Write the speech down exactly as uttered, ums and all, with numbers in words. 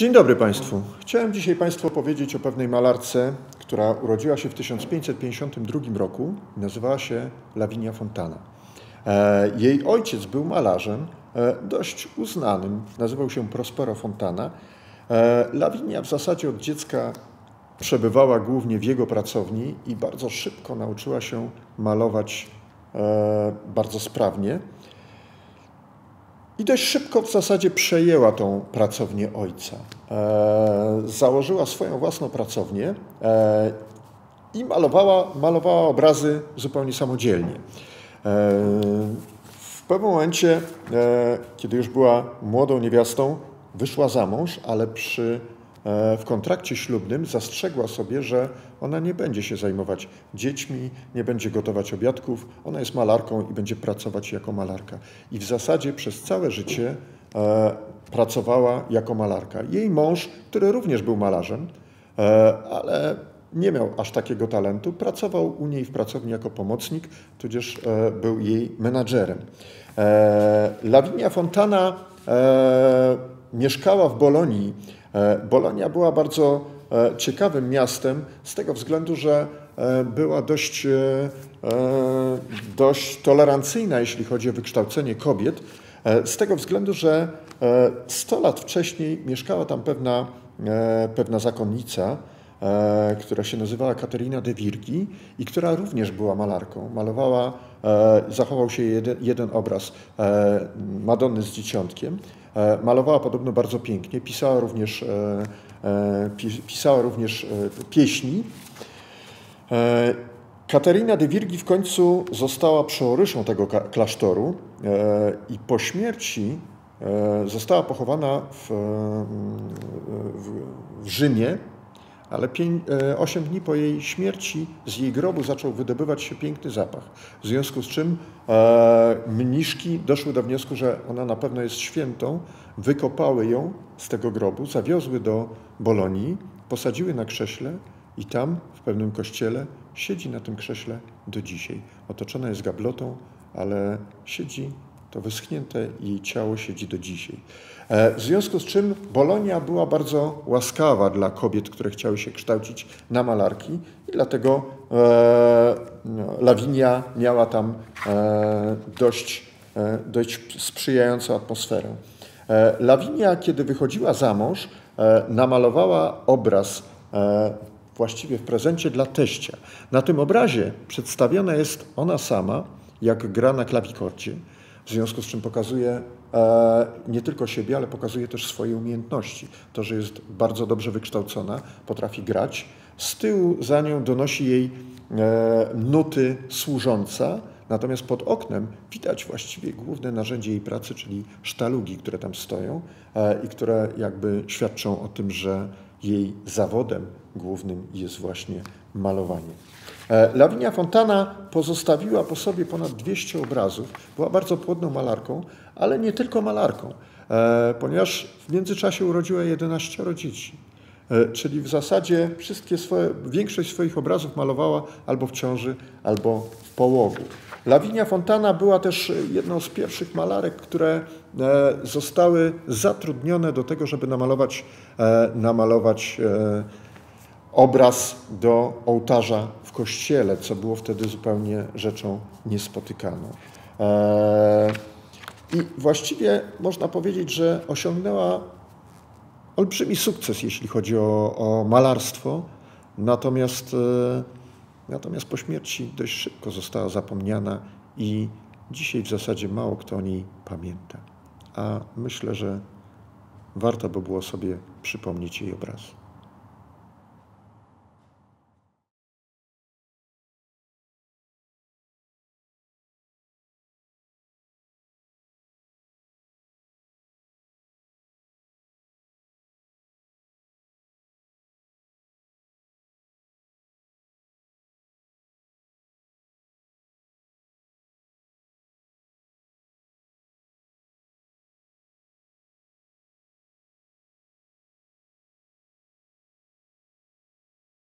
Dzień dobry Państwu. Chciałem dzisiaj Państwu opowiedzieć o pewnej malarce, która urodziła się w tysiąc pięćset pięćdziesiątym drugim roku. Nazywała się Lavinia Fontana. Jej ojciec był malarzem dość uznanym. Nazywał się Prospero Fontana. Lavinia w zasadzie od dziecka przebywała głównie w jego pracowni i bardzo szybko nauczyła się malować bardzo sprawnie. I dość szybko w zasadzie przejęła tą pracownię ojca. E, założyła swoją własną pracownię e, i malowała, malowała obrazy zupełnie samodzielnie. E, w pewnym momencie, e, kiedy już była młodą niewiastą, wyszła za mąż, ale przy, e, w kontrakcie ślubnym zastrzegła sobie, że ona nie będzie się zajmować dziećmi, nie będzie gotować obiadków, ona jest malarką i będzie pracować jako malarka. I w zasadzie przez całe życie e, pracowała jako malarka. Jej mąż, który również był malarzem, e, ale nie miał aż takiego talentu, pracował u niej w pracowni jako pomocnik, tudzież e, był jej menadżerem. E, Lavinia Fontana e, mieszkała w Bolonii. E, Bolonia była bardzo ciekawym miastem z tego względu, że była dość, dość tolerancyjna, jeśli chodzi o wykształcenie kobiet, z tego względu, że sto lat wcześniej mieszkała tam pewna, pewna zakonnica, która się nazywała Katarzyna de Virgi i która również była malarką. Malowała, zachował się jeden, jeden obraz Madonny z Dzieciątkiem. Malowała podobno bardzo pięknie, pisała również, pisała również pieśni. Katarzyna de Virgi w końcu została przeoryszą tego klasztoru i po śmierci została pochowana w, w, w Rzymie, ale osiem dni po jej śmierci z jej grobu zaczął wydobywać się piękny zapach. W związku z czym e, mniszki doszły do wniosku, że ona na pewno jest świętą, wykopały ją z tego grobu, zawiozły do Bolonii, posadziły na krześle i tam w pewnym kościele siedzi na tym krześle do dzisiaj. Otoczona jest gablotą, ale siedzi, to wyschnięte jej ciało siedzi do dzisiaj. W związku z czym Bolonia była bardzo łaskawa dla kobiet, które chciały się kształcić na malarki i dlatego e, Lavinia miała tam e, dość, e, dość sprzyjającą atmosferę. E, Lavinia, kiedy wychodziła za mąż, e, namalowała obraz e, właściwie w prezencie dla teścia. Na tym obrazie przedstawiona jest ona sama, jak gra na klawikordzie. W związku z czym pokazuje e, nie tylko siebie, ale pokazuje też swoje umiejętności. To, że jest bardzo dobrze wykształcona, potrafi grać. Z tyłu za nią donosi jej e, nuty służąca, natomiast pod oknem widać właściwie główne narzędzie jej pracy, czyli sztalugi, które tam stoją e, i które jakby świadczą o tym, że jej zawodem głównym jest właśnie malowanie. Lavinia Fontana pozostawiła po sobie ponad dwieście obrazów. Była bardzo płodną malarką, ale nie tylko malarką, ponieważ w międzyczasie urodziła jedenaście dzieci. Czyli w zasadzie wszystkie swoje, większość swoich obrazów malowała albo w ciąży, albo w połogu. Lavinia Fontana była też jedną z pierwszych malarek, które zostały zatrudnione do tego, żeby namalować, namalować obraz do ołtarza w kościele, co było wtedy zupełnie rzeczą niespotykaną. I właściwie można powiedzieć, że osiągnęła olbrzymi sukces, jeśli chodzi o, o malarstwo, natomiast, natomiast po śmierci dość szybko została zapomniana i dzisiaj w zasadzie mało kto o niej pamięta. A myślę, że warto by było sobie przypomnieć jej obraz.